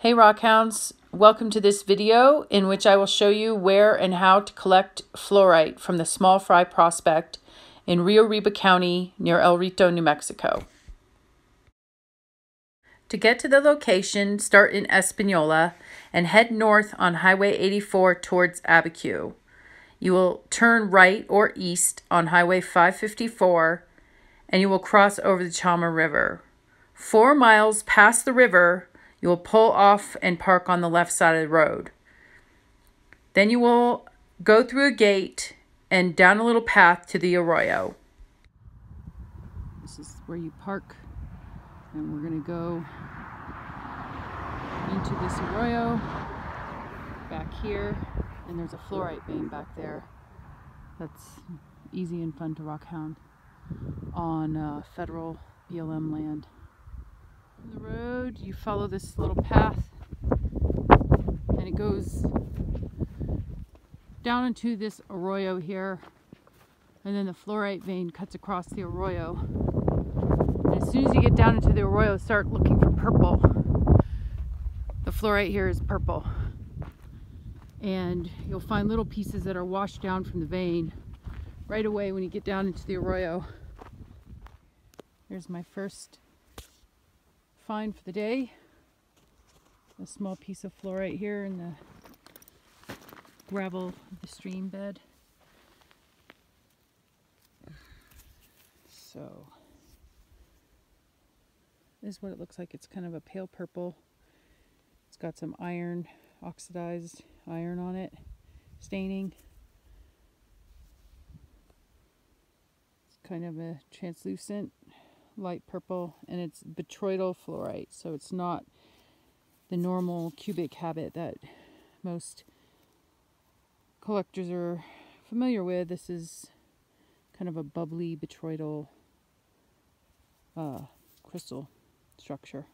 Hey Rockhounds, welcome to this video in which I will show you where and how to collect fluorite from the Small Fry Prospect in Rio Arriba County near El Rito, New Mexico. To get to the location, start in Española and head north on Highway 84 towards Abiquiu. You will turn right or east on Highway 554 and you will cross over the Chama River. 4 miles past the river, you will pull off and park on the left side of the road. Then you will go through a gate and down a little path to the arroyo. This is where you park, and we're gonna go into this arroyo back here, and there's a fluorite vein back there. That's easy and fun to rockhound on federal BLM land. On the road, you follow this little path and it goes down into this arroyo here, and then the fluorite vein cuts across the arroyo. And as soon as you get down into the arroyo, start looking for purple. The fluorite here is purple, and you'll find little pieces that are washed down from the vein right away when you get down into the arroyo. Here's my first find for the day, a small piece of fluorite here in the gravel of the stream bed. So this is what it looks like. It's kind of a pale purple. It's got some iron, oxidized iron on it, staining. It's kind of a translucent light purple, and it's botryoidal fluorite, so it's not the normal cubic habit that most collectors are familiar with. This is kind of a bubbly botryoidal crystal structure.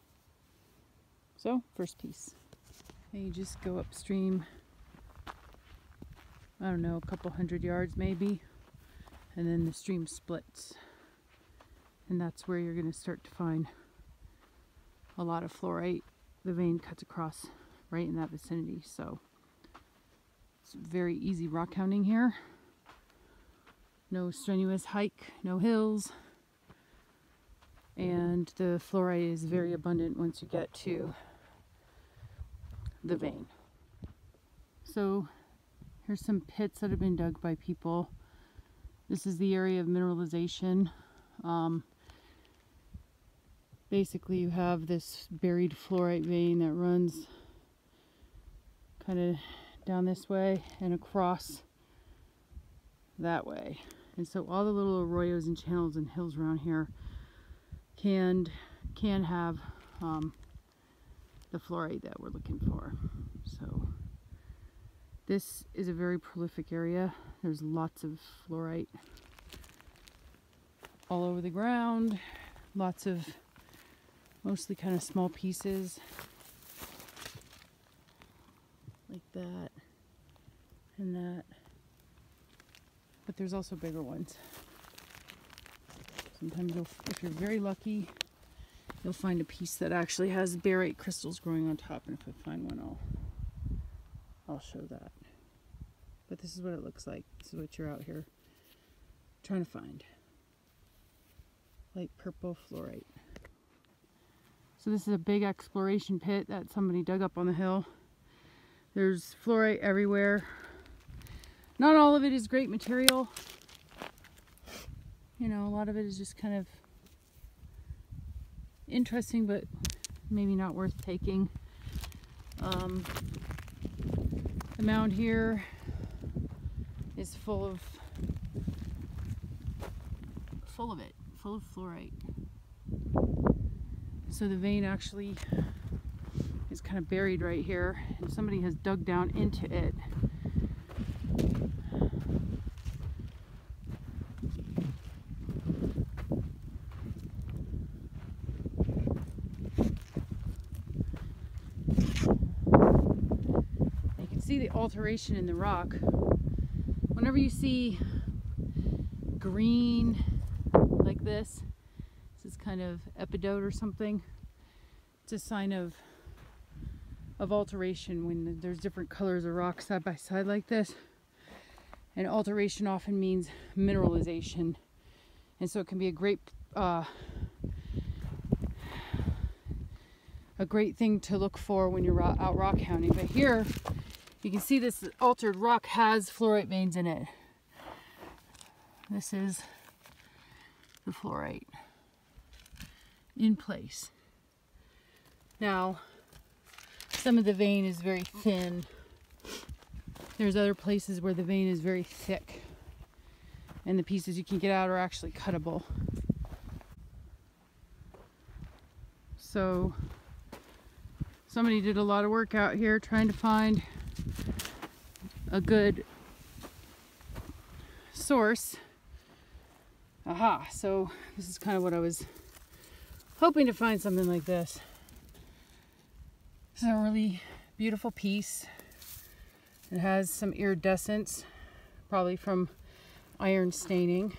So, first piece. And you just go upstream, I don't know, a couple hundred yards maybe, and then the stream splits. And that's where you're going to start to find a lot of fluorite. The vein cuts across right in that vicinity, so it's very easy rock hounding here. No strenuous hike, no hills, and the fluorite is very abundant once you get to the vein. So here's some pits that have been dug by people. This is the area of mineralization. Basically, you have this buried fluorite vein that runs kind of down this way and across that way. And so all the little arroyos and channels and hills around here can have the fluorite that we're looking for. So this is a very prolific area. There's lots of fluorite all over the ground. Lots of mostly kind of small pieces like that and that, but there's also bigger ones. Sometimes you'll, if you're very lucky, you'll find a piece that actually has barite crystals growing on top, and if I find one, I'll show that. But this is what it looks like. This is what you're out here trying to find. Light purple fluorite. So this is a big exploration pit that somebody dug up on the hill. There's fluorite everywhere. Not all of it is great material. You know, a lot of it is just kind of interesting, but maybe not worth taking. The mound here is full of fluorite. So the vein actually is kind of buried right here, and somebody has dug down into it. You can see the alteration in the rock. Whenever you see green like this, this is kind of epidote or something. It's a sign of of alteration when there's different colors of rock side by side like this. And alteration often means mineralization. And so it can be a great thing to look for when you're out rock hounding. But here, you can see this altered rock has fluorite veins in it. This is the fluorite in place. Now, some of the vein is very thin. There's other places where the vein is very thick, and the pieces you can get out are actually cuttable. So somebody did a lot of work out here trying to find a good source. Aha, so this is kind of what I was hoping to find, something like this. This is a really beautiful piece. It has some iridescence, probably from iron staining.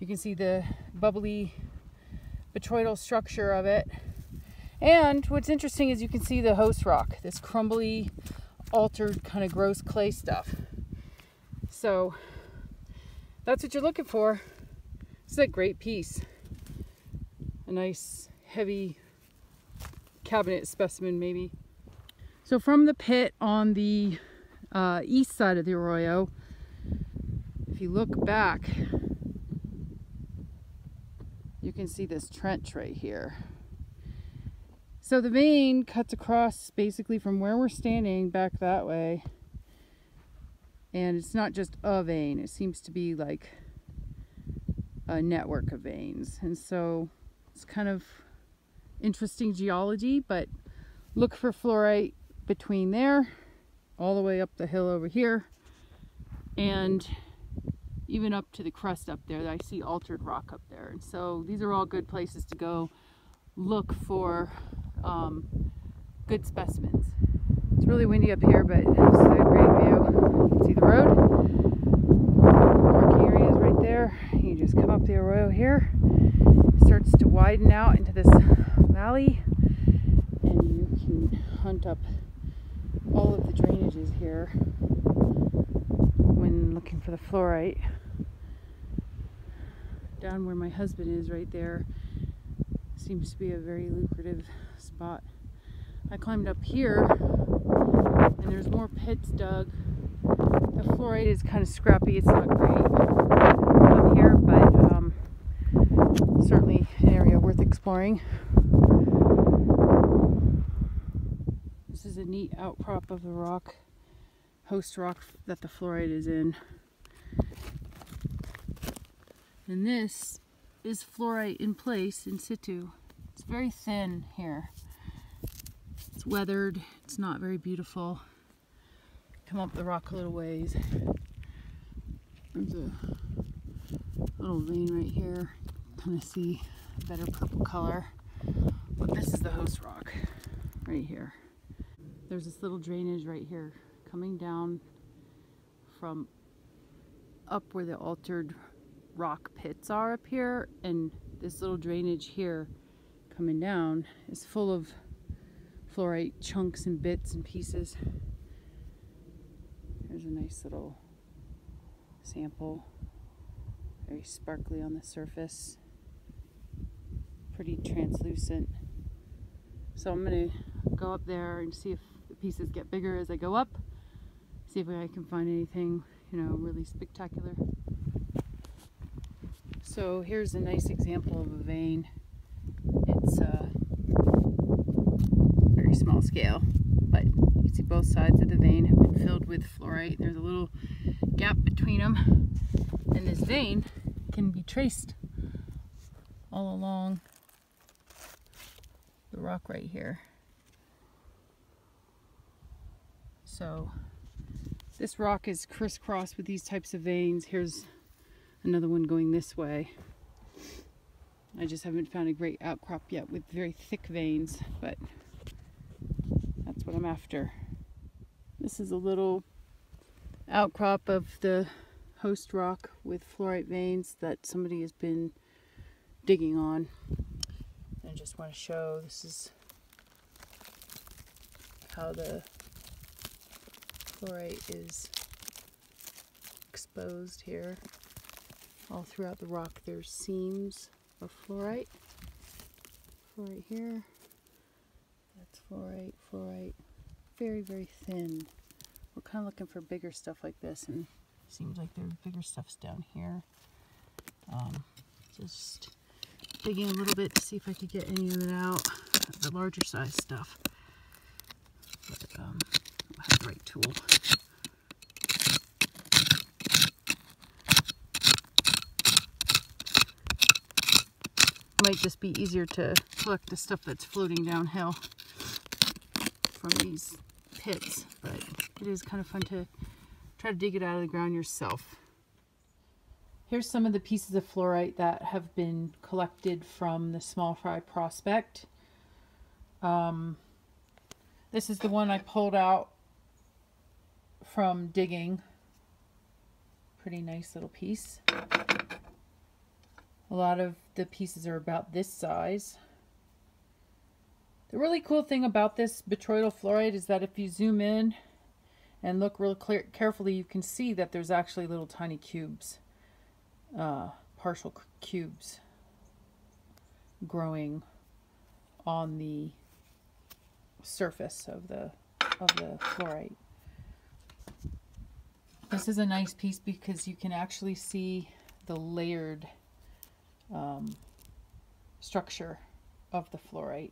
You can see the bubbly botryoidal structure of it. And what's interesting is you can see the host rock, this crumbly, altered, kind of gross clay stuff. So that's what you're looking for. It's a great piece. A nice, heavy cabinet specimen, maybe. So from the pit on the east side of the arroyo, if you look back, you can see this trench right here. So the vein cuts across basically from where we're standing back that way. And it's not just a vein, it seems to be like a network of veins. And so it's kind of interesting geology, but look for fluorite between there, all the way up the hill over here, and even up to the crust up there. I see altered rock up there. And so these are all good places to go look for good specimens. It's really windy up here, but it's a great view. You can see the road. Parking area is right there. You just come up the arroyo here. It starts to widen out into this valley, and you can hunt up all of the drainages here when looking for the fluorite. Down where my husband is right there seems to be a very lucrative spot. I climbed up here and there's more pits dug. The fluorite is kind of scrappy, it's not great up here, but certainly an area worth exploring. This is a neat outcrop of the rock, host rock that the fluorite is in. And this is fluorite in place, in situ. It's very thin here. It's weathered, it's not very beautiful. Come up the rock a little ways. There's a little vein right here. Kind of see a better purple color. But this is the host rock right here. There's this little drainage right here coming down from up where the altered rock pits are up here, and this little drainage here coming down is full of fluorite chunks and bits and pieces. There's a nice little sample, very sparkly on the surface, pretty translucent. So I'm going to go up there and see if the pieces get bigger as I go up, see if I can find anything, you know, really spectacular. So here's a nice example of a vein. It's very small scale, but you can see both sides of the vein have been filled with fluorite. There's a little gap between them, and this vein can be traced all along the rock right here. So this rock is crisscrossed with these types of veins. Here's another one going this way. I just haven't found a great outcrop yet with very thick veins, but that's what I'm after. This is a little outcrop of the host rock with fluorite veins that somebody has been digging on. I just want to show, this is how the fluorite is exposed here. All throughout the rock there's seams of fluorite. Fluorite here, that's fluorite, fluorite. Very, very thin. We're kind of looking for bigger stuff like this, and seems like there's bigger stuff's down here. Just digging a little bit to see if I could get any of it out, the larger size stuff. But I have the right tool. Might just be easier to collect the stuff that's floating downhill from these pits, but it is kind of fun to try to dig it out of the ground yourself. Here's some of the pieces of fluorite that have been collected from the Small Fry Prospect. This is the one I pulled out from digging. Pretty nice little piece. A lot of the pieces are about this size. The really cool thing about this botryoidal fluorite is that if you zoom in and look real carefully, you can see that there's actually little tiny cubes, partial cubes growing on the surface of the fluorite. This is a nice piece because you can actually see the layered structure of the fluorite.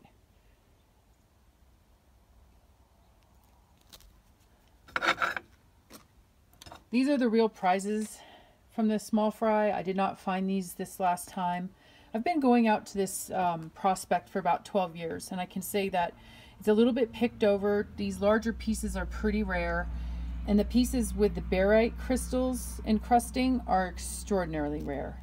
These are the real prizes from the Small Fry. I did not find these this last time. I've been going out to this prospect for about 12 years, and I can say that it's a little bit picked over. These larger pieces are pretty rare, and the pieces with the barite crystals encrusting are extraordinarily rare.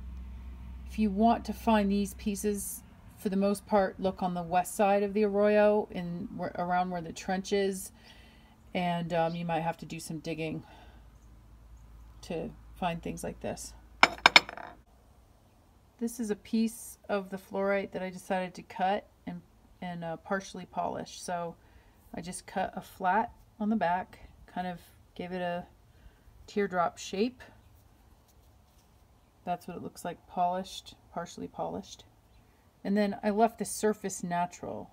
If you want to find these pieces, for the most part, look on the west side of the arroyo and around where the trench is, and you might have to do some digging to find things like this. This is a piece of the fluorite that I decided to cut and partially polish. So I just cut a flat on the back, kind of gave it a teardrop shape. That's what it looks like polished, partially polished. And then I left the surface natural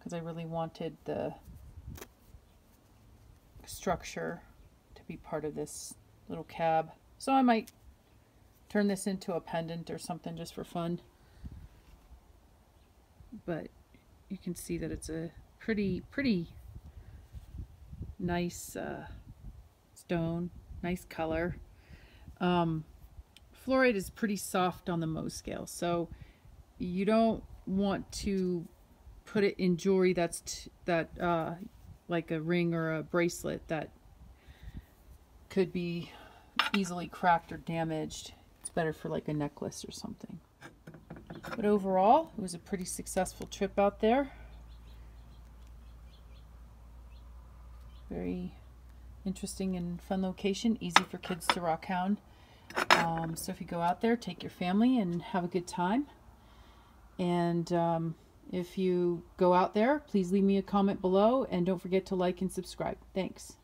because I really wanted the structure to be part of this little cab. So I might turn this into a pendant or something just for fun. But you can see that it's a pretty nice stone, nice color. Fluorite is pretty soft on the Mohs scale, so you don't want to put it in jewelry that's like a ring or a bracelet that could be easily cracked or damaged. It's better for like a necklace or something. But overall, it was a pretty successful trip out there. Very interesting and fun location, easy for kids to rock hound. So if you go out there, take your family and have a good time. And if you go out there, please leave me a comment below, and don't forget to like and subscribe. Thanks.